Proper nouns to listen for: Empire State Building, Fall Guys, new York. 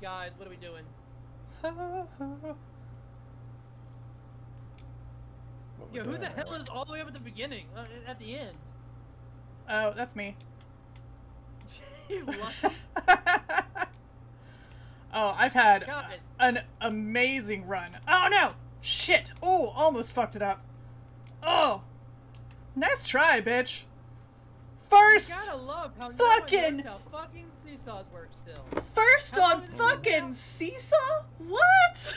Guys, what are we doing? Yo, who the hell is all the way up at the beginning? At the end? Oh, that's me. You lucky. Oh, I've had an amazing run. Oh, no! Shit! Oh, almost fucked it up. Oh! Nice try, bitch! First! You gotta love how fucking seesaws work still. First on fucking seesaw? What?